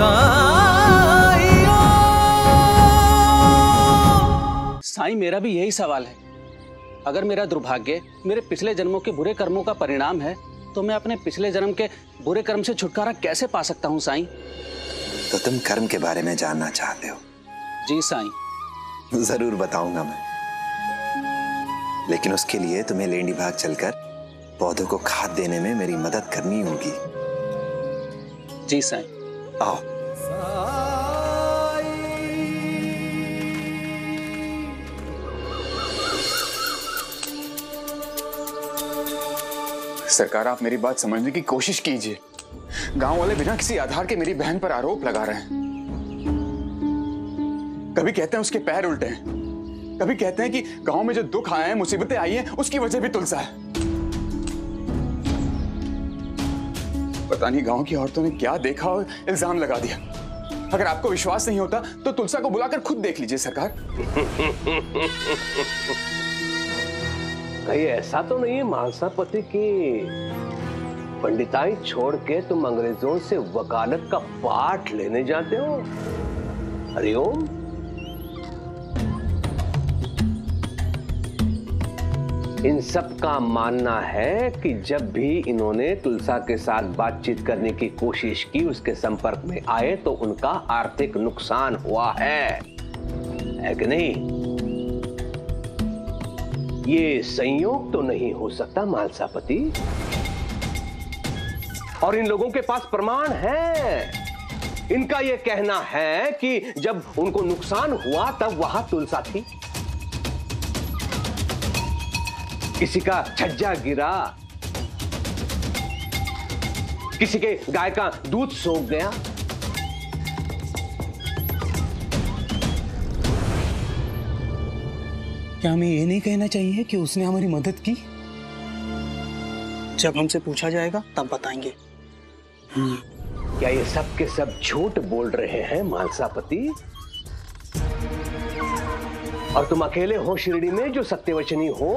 साईं। साईं, मेरा भी यही सवाल है। अगर मेरा दुर्भाग्य मेरे पिछले जन्मों के बुरे कर्मों का परिणाम है तो मैं अपने पिछले जन्म के बुरे कर्म से छुटकारा कैसे पा सकता हूँ साईं? तो तुम कर्म के बारे में जानना चाहते हो? जी साईं। जरूर बताऊंगा मैं, लेकिन उसके लिए तुम्हें लेंडी बाग चलकर पौधों को खाद देने में मेरी मदद करनी होगी। जी साईं। आओ। सरकार, आप मेरी बात समझने की कोशिश कीजिए। गांव वाले बिना किसी आधार के मेरी बहन पर आरोप लगा रहे हैं। कभी कहते हैं उसके पैर उल्टे हैं, कभी कहते हैं कि गांव में जो दुख आए हैं, मुसीबतें आई हैं, उसकी वजह भी तुलसा है। पता नहीं गांव की औरतों ने क्या देखा और इल्जाम लगा दिया। अगर आपको विश्वास नहीं होता तो तुलसा को बुलाकर खुद देख लीजिए सरकार। कहीं ऐसा तो नहीं है म्हालसापति की पंडिताई छोड़ के तुम अंग्रेजों से वकालत का पाठ लेने जाते हो? अरे ओम, इन सब का मानना है कि जब भी इन्होंने तुलसा के साथ बातचीत करने की कोशिश की, उसके संपर्क में आए, तो उनका आर्थिक नुकसान हुआ है कि नहीं? ये संयोग तो नहीं हो सकता म्हालसापति? और इन लोगों के पास प्रमाण है। इनका यह कहना है कि जब उनको नुकसान हुआ तब वहां तुलसा थी। किसी का छज्जा गिरा, किसी के गाय का दूध सूख गया। क्या हमें ये नहीं कहना चाहिए कि उसने हमारी मदद की? जब हमसे पूछा जाएगा तब बताएंगे। क्या ये सब के सब झूठ बोल रहे हैं म्हालसापति? और तुम अकेले हो शिरडी में जो सत्यवचनी हो।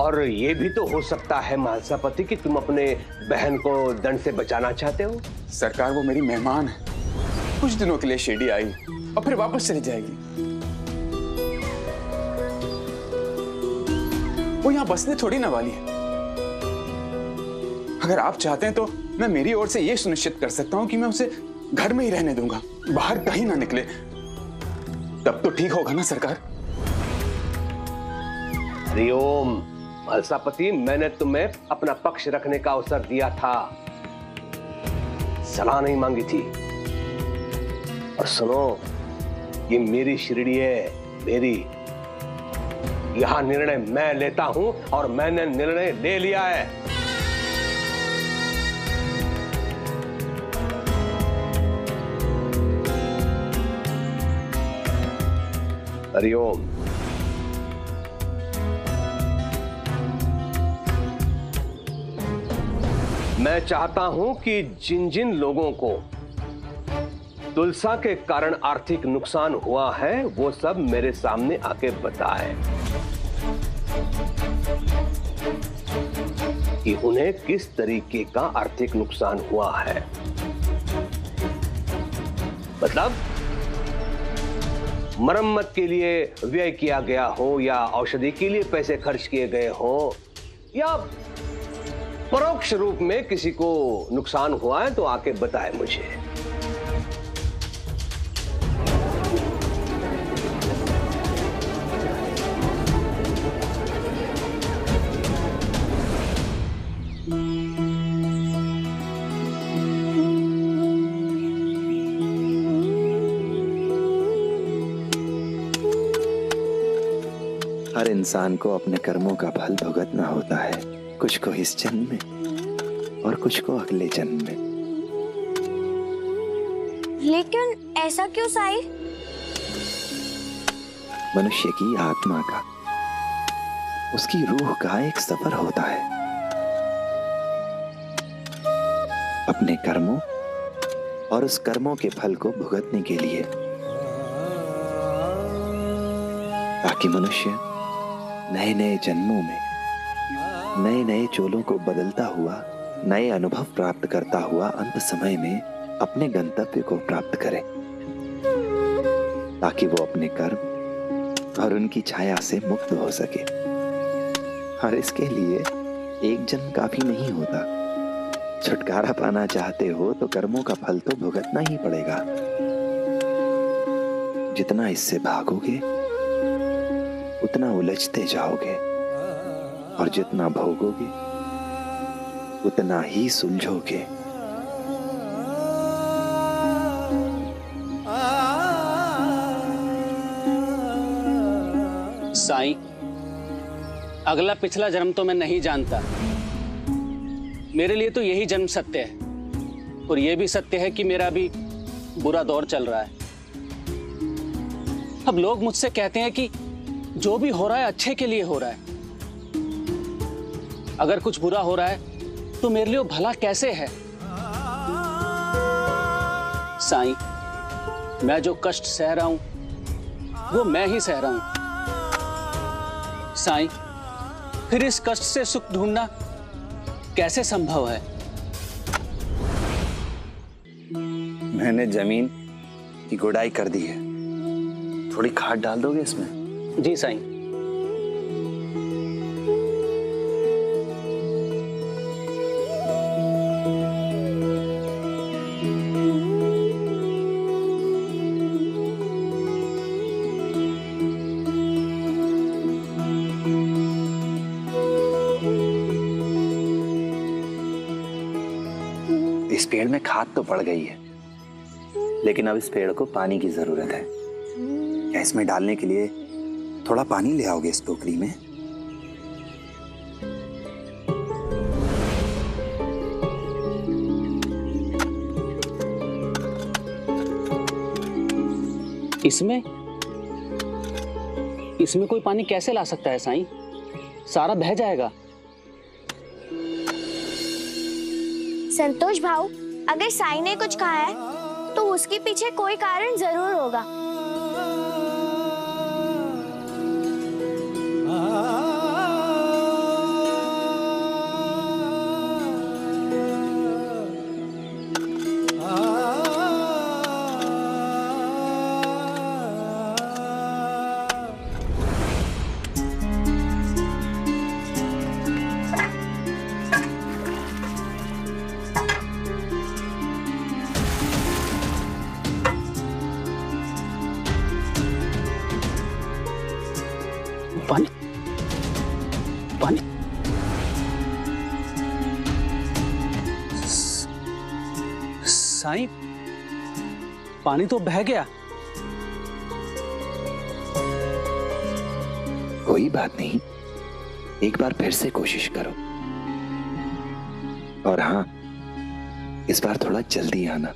और ये भी तो हो सकता है म्हालसापति कि तुम अपने बहन को दंड से बचाना चाहते हो। सरकार, वो मेरी मेहमान है। कुछ दिनों के लिए शिरडी आई और फिर वापस चली जाएगी। वो यहाँ बसने थोड़ी ना वाली है। अगर आप चाहते हैं तो मैं मेरी ओर से ये सुनिश्चित कर सकता हूँ कि मैं उसे घर में ही रहने दूंगा, बाहर कहीं ना निकले। तब तो ठीक होगा ना सरकार? अरे ओम, म्हालसापति, मैंने तुम्हें अपना पक्ष रखने का अवसर दिया था, सलाह नहीं मांगी थी। और सुनो, ये मेरी शिरडी है, मेरी। यहाँ निर्णय मैं लेता हूं और मैंने निर्णय ले लिया है। हरिओम। मैं चाहता हूं कि जिन जिन लोगों को तुलसा के कारण आर्थिक नुकसान हुआ है वो सब मेरे सामने आके बताएं कि उन्हें किस तरीके का आर्थिक नुकसान हुआ है। मतलब मरम्मत के लिए व्यय किया गया हो, या औषधि के लिए पैसे खर्च किए गए हो, या परोक्ष रूप में किसी को नुकसान हुआ है तो आके बताएं मुझे। हर इंसान को अपने कर्मों का फल भुगतना होता है, कुछ को इस जन्म में और कुछ को अगले जन्म में। लेकिन ऐसा क्यों साईं? मनुष्य की आत्मा का, उसकी रूह का एक सफर होता है। अपने कर्मों और उस कर्मों के फल को भुगतने के लिए, ताकि मनुष्य नए नए जन्मों में नए नए चोलों को बदलता हुआ नए अनुभव प्राप्त करता हुआ अंत समय में अपने गंतव्य को प्राप्त करे, ताकि वो अपने कर्म और उनकी छाया से मुक्त हो सके। और इसके लिए एक जन्म काफी नहीं होता। छुटकारा पाना चाहते हो तो कर्मों का फल तो भुगतना ही पड़ेगा। जितना इससे भागोगे उतना उलझते जाओगे, और जितना भोगोगे उतना ही सुलझोगे। साईं, अगला पिछला जन्म तो मैं नहीं जानता। मेरे लिए तो यही जन्म सत्य है, और यह भी सत्य है कि मेरा भी बुरा दौर चल रहा है। अब लोग मुझसे कहते हैं कि जो भी हो रहा है अच्छे के लिए हो रहा है। अगर कुछ बुरा हो रहा है तो मेरे लिए भला कैसे है? साईं, मैं जो कष्ट सह रहा हूं वो मैं ही सह रहा हूं। साईं, फिर इस कष्ट से सुख ढूंढना कैसे संभव है? मैंने जमीन की गुड़ाई कर दी है, थोड़ी खाद डाल दोगे इसमें? जी साईं। इस पेड़ में खाद तो पड़ गई है, लेकिन अब इस पेड़ को पानी की जरूरत है। क्या इसमें डालने के लिए थोड़ा पानी ले आओगे इस टोकरी में? इसमें कोई पानी कैसे ला सकता है साईं? सारा बह जाएगा। संतोष भाऊ, अगर साईं ने कुछ कहा है तो उसके पीछे कोई कारण जरूर होगा। पानी तो बह गया। कोई बात नहीं, एक बार फिर से कोशिश करो। और हां, इस बार थोड़ा जल्दी आना।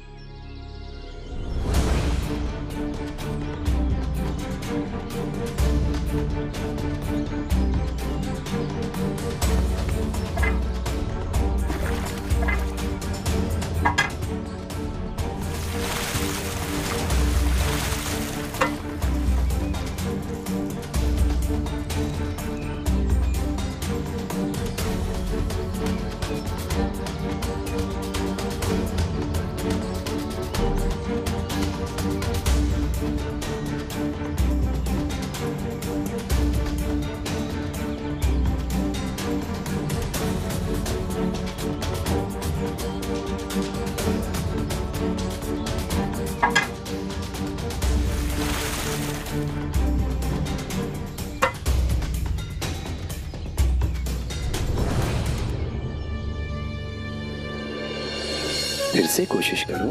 फिर से कोशिश करो।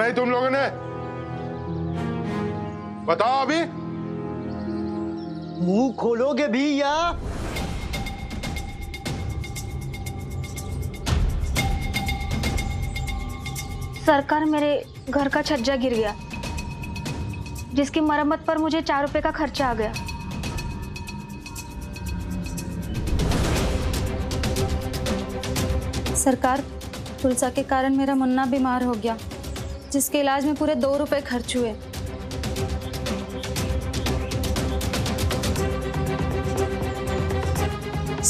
नहीं तुम लोगों ने बताओ, अभी मुंह खोलोगे भी या? सरकार, मेरे घर का छज्जा गिर गया जिसकी मरम्मत पर मुझे 4 रुपए का खर्चा आ गया। सरकार, तुलसा के कारण मेरा मुन्ना बीमार हो गया जिसके इलाज में पूरे 2 रुपए खर्च हुए।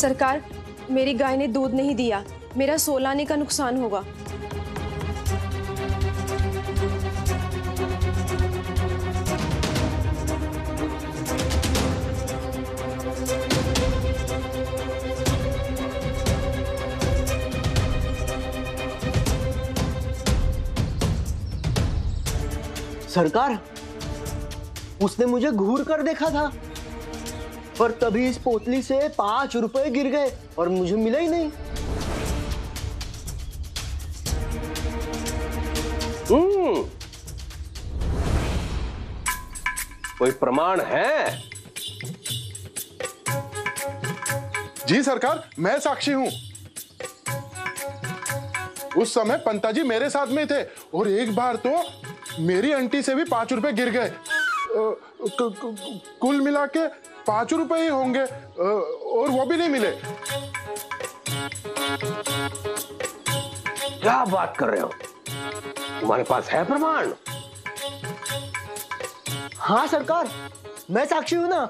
सरकार, मेरी गाय ने दूध नहीं दिया, मेरा 16 आने का नुकसान होगा। सरकार, उसने मुझे घूर कर देखा था पर तभी इस पोतली से 5 रुपए गिर गए और मुझे मिला ही नहीं। कोई प्रमाण है? जी सरकार, मैं साक्षी हूं। उस समय पंताजी मेरे साथ में थे और एक बार तो मेरी आंटी से भी 5 रुपए गिर गए। कुल मिला के 5 रुपए ही होंगे और वो भी नहीं मिले। क्या बात कर रहे हो? तुम्हारे पास है प्रमाण? हाँ सरकार, मैं साक्षी हूं ना।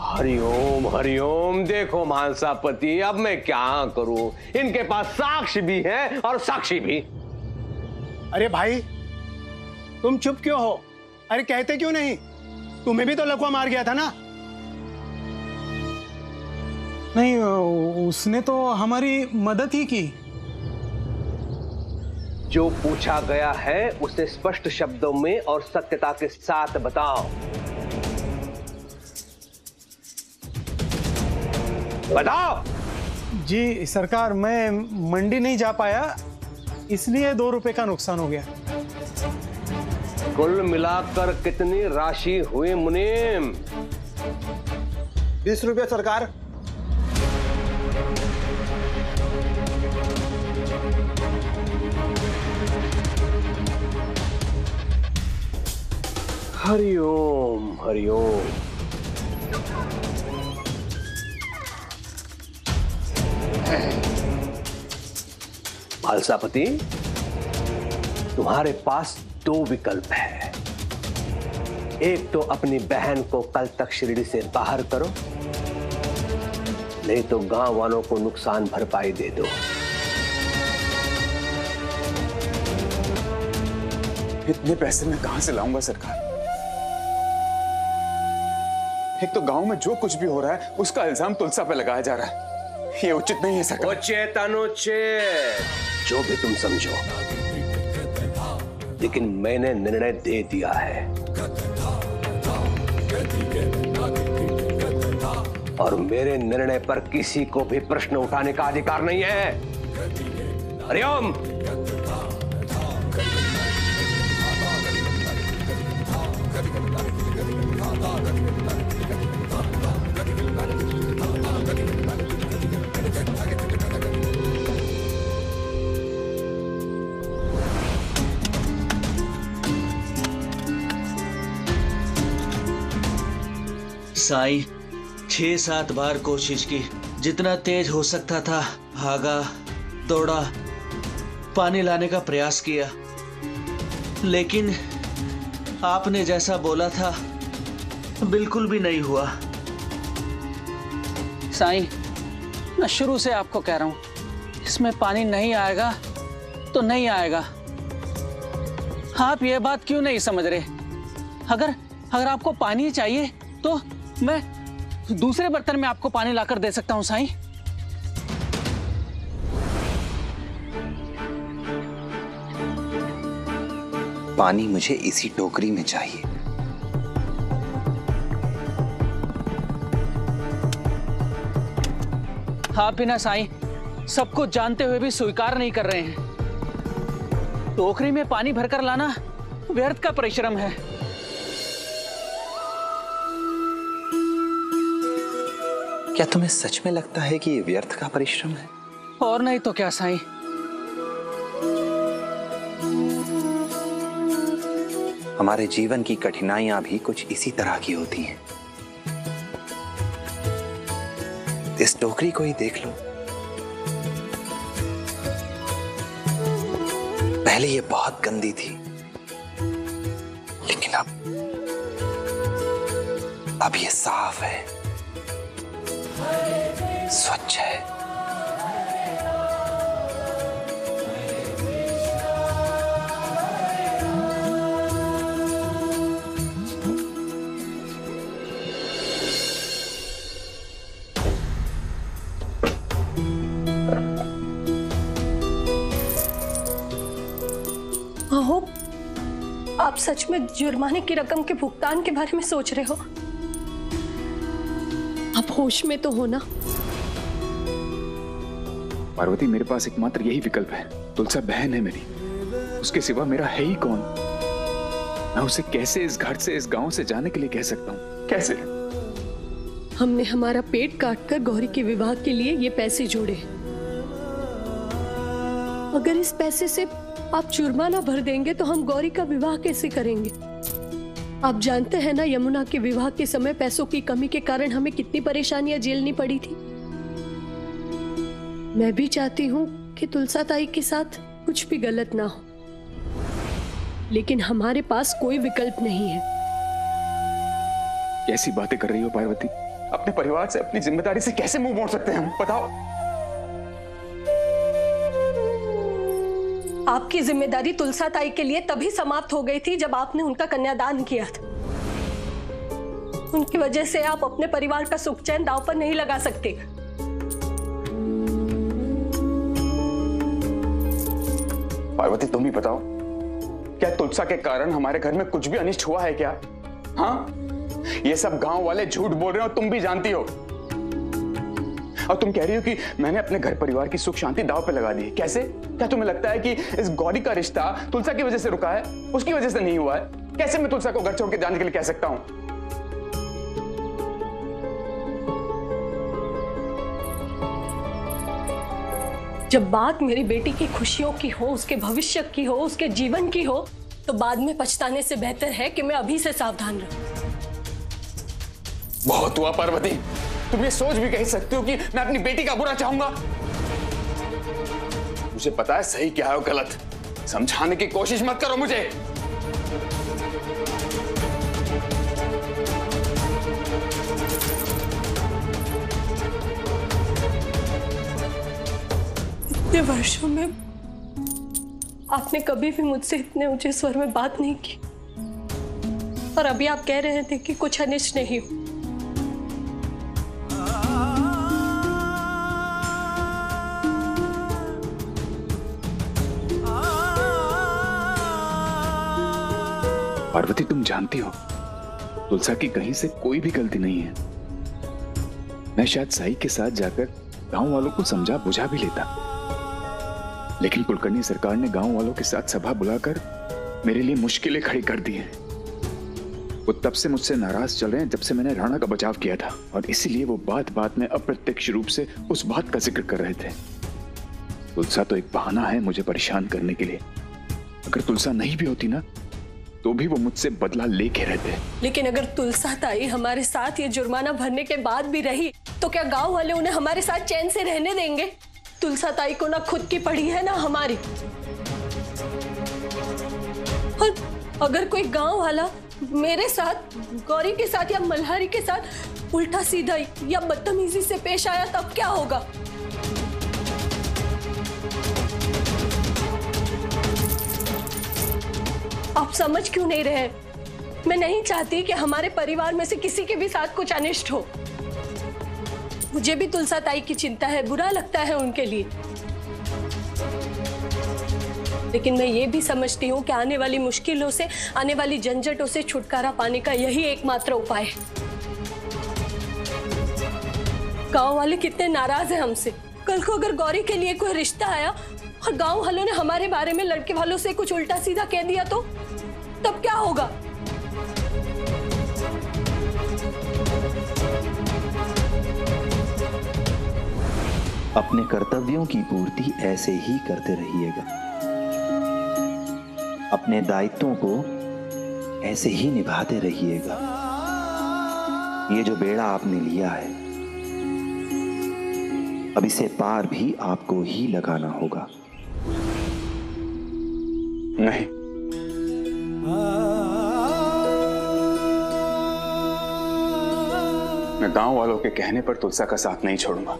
हरिओम हरिओम। देखो म्हालसापति, अब मैं क्या करूं? इनके पास साक्ष्य भी है और साक्षी भी। अरे भाई, तुम चुप क्यों हो? अरे कहते क्यों नहीं? तुम्हें भी तो लकवा मार गया था ना? नहीं, उसने तो हमारी मदद ही की। जो पूछा गया है उसे स्पष्ट शब्दों में और सत्यता के साथ बताओ। बताओ। जी सरकार, मैं मंडी नहीं जा पाया इसलिए 2 रुपए का नुकसान हो गया। कुल मिलाकर कितनी राशि हुई मुनीम? 20 रुपये सरकार। हरिओम हरिओम। म्हालसापति, तुम्हारे पास 2 विकल्प है। एक तो अपनी बहन को कल तक शिरडी से बाहर करो, नहीं तो गांव वालों को नुकसान भरपाई दे दो। इतने पैसे मैं कहां से लाऊंगा सरकार? एक तो गांव में जो कुछ भी हो रहा है उसका इल्जाम तुलसा पे लगाया जा रहा है। ये उचित नहीं है सरकार। उचित अनुचित जो भी तुम समझो, लेकिन मैंने निर्णय दे दिया है और मेरे निर्णय पर किसी को भी प्रश्न उठाने का अधिकार नहीं है। हरिओम। साई, 6-7 बार कोशिश की, जितना तेज हो सकता था भागा, दौड़ा, पानी लाने का प्रयास किया, लेकिन आपने जैसा बोला था बिल्कुल भी नहीं हुआ। साई, मैं शुरू से आपको कह रहा हूं, इसमें पानी नहीं आएगा तो नहीं आएगा। आप ये बात क्यों नहीं समझ रहे? अगर आपको पानी चाहिए तो मैं दूसरे बर्तन में आपको पानी लाकर दे सकता हूं साईं। पानी मुझे इसी टोकरी में चाहिए। हाँ बिना साईं, सबको जानते हुए भी स्वीकार नहीं कर रहे हैं। टोकरी में पानी भरकर लाना व्यर्थ का परिश्रम है। क्या तुम्हें सच में लगता है कि ये व्यर्थ का परिश्रम है? और नहीं तो क्या साईं। हमारे जीवन की कठिनाइयां भी कुछ इसी तरह की होती हैं। इस टोकरी को ही देख लो। पहले ये बहुत गंदी थी, लेकिन अब ये साफ है, स्वच्छ है। आप सच में जुर्माने की रकम के भुगतान के बारे में सोच रहे हो? आप होश में तो हो ना? पार्वती, मेरे पास एकमात्र यही विकल्प है। तुलसा बहन है मेरी, उसके सिवा मेरा है ही कौन? मैं उसे कैसे इस घर से, इस गांव से जाने के लिए कह सकता हूँ? कैसे? हमने हमारा पेट काटकर गौरी के विवाह के लिए ये पैसे जोड़े। अगर इस पैसे से आप जुर्माना भर देंगे तो हम गौरी का विवाह कैसे करेंगे? आप जानते हैं ना, यमुना के विवाह के समय पैसों की कमी के कारण हमें कितनी परेशानियां झेलनी पड़ी थी। मैं भी चाहती हूँ कि तुलसा ताई के साथ कुछ भी गलत ना हो, लेकिन हमारे पास कोई विकल्प नहीं है। कैसी बातें कर रही हो पार्वती? अपने परिवार से, अपनी जिम्मेदारी से कैसे मुंह मोड़ सकते हैं हम? बताओ। आपकी जिम्मेदारी तुलसा ताई के लिए तभी समाप्त हो गई थी जब आपने उनका कन्यादान किया था। उनकी वजह से आप अपने परिवार का सुख चैन दांव पर नहीं लगा सकते। पार्वती, तुम ही बताओ, क्या तुलसा के कारण हमारे घर में कुछ भी अनिष्ट हुआ है क्या? हाँ, ये सब गांव वाले झूठ बोल रहे हो, तुम भी जानती हो। और तुम कह रही हो कि मैंने अपने घर परिवार की सुख शांति दांव पे लगा दी है। कैसे? क्या तुम्हें लगता है कि इस गौरी का रिश्ता तुलसा की वजह से रुका है, उसकी वजह से नहीं हुआ है? कैसे मैं तुलसा को घर छोड़ के जाने के लिए कह सकता हूं? जब बात मेरी बेटी की खुशियों की हो, उसके भविष्य की हो, उसके जीवन की हो, तो बाद में पछताने से बेहतर है कि मैं अभी से सावधान रहूं। बहुत हुआ पार्वती, तुम ये सोच भी कह सकती हो कि मैं अपनी बेटी का बुरा चाहूंगा? मुझे पता है सही क्या है और गलत। समझाने की कोशिश मत करो मुझे। इतने वर्षों में आपने कभी भी मुझसे इतने ऊंचे स्वर में बात नहीं की, और अभी आप कह रहे थे कि कुछ अनिष्ट नहीं हो। पार्वती, तुम जानती हो तुलसा की कहीं से कोई भी गलती नहीं है। मैं शायद साई के साथ जाकर गांव वालों को समझा बुझा भी लेता, लेकिन कुलकर्णी सरकार ने गांव वालों के साथ सभा बुलाकर मेरे लिए मुश्किलें खड़ी कर दी हैं। वो तब से मुझसे नाराज चल रहे हैं जब से मैंने राणा का बचाव किया था, और इसीलिए वो बात बात में अप्रत्यक्ष रूप से उस बात का जिक्र कर रहे थे। तुलसा तो एक बहाना है मुझे परेशान करने के लिए। अगर तुलसा नहीं भी होती ना, तो भी वो मुझसे बदला लेके रहते। लेकिन अगर तुलसा ताई हमारे साथ ये जुर्माना भरने के बाद भी रही, तो क्या गांव वाले उन्हें हमारे साथ चैन से रहने देंगे? तुलसा ताई को ना खुद की पड़ी है ना हमारी। और अगर कोई गांव वाला मेरे साथ, गौरी के साथ या मल्हारी के साथ उल्टा सीधा या बदतमीजी से पेश आया, तब क्या होगा? आप समझ क्यों नहीं रहे? मैं नहीं चाहती कि हमारे परिवार में से किसी के भी साथ कुछ अनिष्ट हो। मुझे भी तुलसा ताई की चिंता है, बुरा लगता है उनके लिए, लेकिन मैं ये भी समझती हूँ कि आने वाली मुश्किलों से, आने वाली झंझटों से छुटकारा पाने का यही एकमात्र उपाय है। गाँव वाले कितने नाराज हैं हमसे। कल को अगर गौरी के लिए कोई रिश्ता आया और गाँव वालों ने हमारे बारे में लड़के वालों से कुछ उल्टा सीधा कह दिया, तो तब क्या होगा? अपने कर्तव्यों की पूर्ति ऐसे ही करते रहिएगा, अपने दायित्वों को ऐसे ही निभाते रहिएगा। ये जो बेड़ा आपने लिया है, अब इसे पार भी आपको ही लगाना होगा। नहीं, मैं गांव वालों के कहने पर तुलसा का साथ नहीं छोड़ूंगा।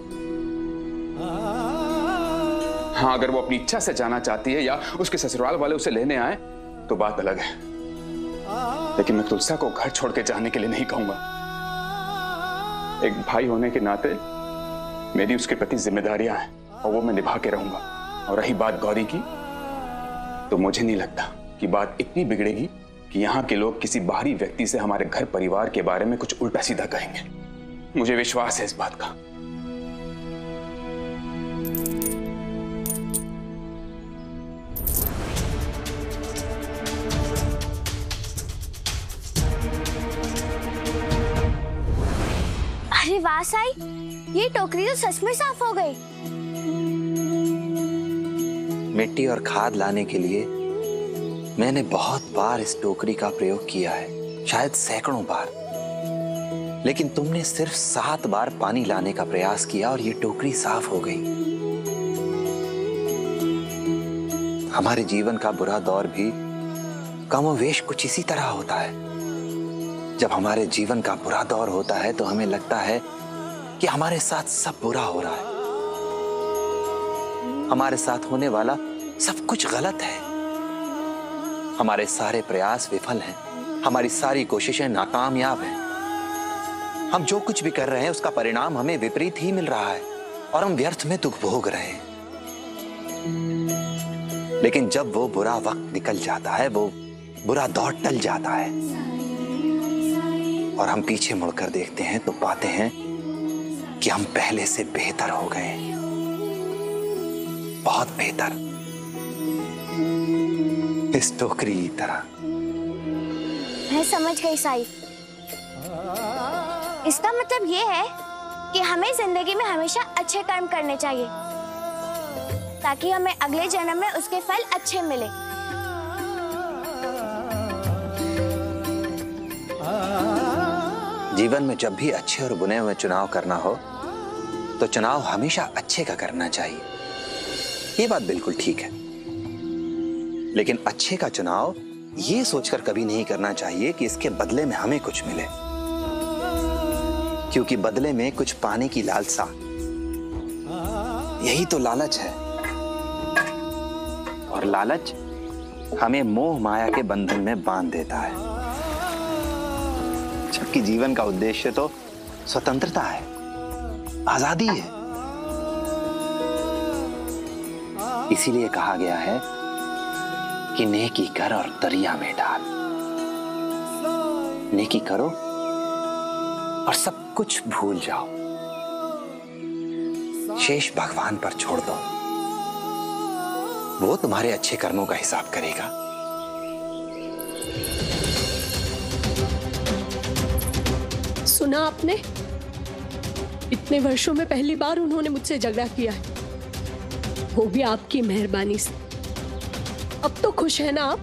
हाँ, अगर वो अपनी इच्छा से जाना चाहती है या उसके ससुराल वाले उसे लेने आए तो बात अलग है, लेकिन मैं तुलसा को घर छोड़ के जाने के लिए नहीं कहूंगा। एक भाई होने के नाते मेरी उसके प्रति जिम्मेदारियां हैं और वो मैं निभा के रहूंगा। और रही बात गौरी की, तो मुझे नहीं लगता कि बात इतनी बिगड़ेगी कि यहाँ के लोग किसी बाहरी व्यक्ति से हमारे घर परिवार के बारे में कुछ उल्टा सीधा कहेंगे। मुझे विश्वास है इस बात का। अरे वाह साई, ये टोकरी तो सच में साफ हो गई। मिट्टी और खाद लाने के लिए मैंने बहुत बार इस टोकरी का प्रयोग किया है, शायद सैकड़ों बार, लेकिन तुमने सिर्फ 7 बार पानी लाने का प्रयास किया और ये टोकरी साफ हो गई। हमारे जीवन का बुरा दौर भी कमोवेश कुछ इसी तरह होता है। जब हमारे जीवन का बुरा दौर होता है तो हमें लगता है कि हमारे साथ सब बुरा हो रहा है, हमारे साथ होने वाला सब कुछ गलत है, हमारे सारे प्रयास विफल हैं, हमारी सारी कोशिशें नाकामयाब हैं, हम जो कुछ भी कर रहे हैं उसका परिणाम हमें विपरीत ही मिल रहा है और हम व्यर्थ में दुख भोग रहे हैं। लेकिन जब वो बुरा वक्त निकल जाता है, वो बुरा दौर टल जाता है और हम पीछे मुड़कर देखते हैं तो पाते हैं कि हम पहले से बेहतर हो गए, बहुत बेहतर, इस टोकरी की तरह। मैं समझ गई साई, इसका मतलब ये है कि हमें जिंदगी में हमेशा अच्छे कर्म करने चाहिए ताकि हमें अगले जन्म में उसके फल अच्छे मिले। जीवन में जब भी अच्छे और बुरे में चुनाव करना हो तो चुनाव हमेशा अच्छे का करना चाहिए। ये बात बिल्कुल ठीक है, लेकिन अच्छे का चुनाव ये सोचकर कभी नहीं करना चाहिए कि इसके बदले में हमें कुछ मिले, क्योंकि बदले में कुछ पाने की लालसा, यही तो लालच है, और लालच हमें मोह माया के बंधन में बांध देता है, जबकि जीवन का उद्देश्य तो स्वतंत्रता है, आजादी है। इसीलिए कहा गया है कि नेकी कर और दरिया में डाल। नेकी करो और सब कुछ भूल जाओ, शेष भगवान पर छोड़ दो, वो तुम्हारे अच्छे कर्मों का हिसाब करेगा। सुना आपने, इतने वर्षों में पहली बार उन्होंने मुझसे झगड़ा किया है, वो भी आपकी मेहरबानी से। अब तो खुश है ना आप?